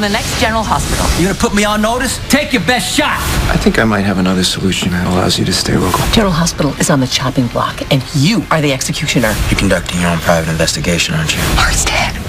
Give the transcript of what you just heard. The next General Hospital. You're gonna put me on notice? Take your best shot! I think I might have another solution that allows you to stay local. General Hospital is on the chopping block, and you are the executioner. You're conducting your own private investigation, aren't you? Mark's dead.